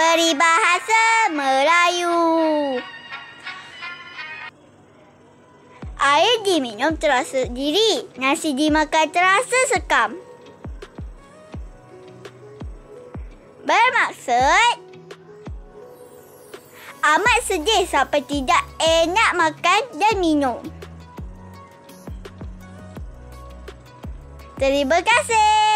Peribahasa Melayu. Air diminum terasa diri, nasi dimakan terasa sekam. Bermaksud amat sedih sampai tidak enak makan dan minum. Terima kasih.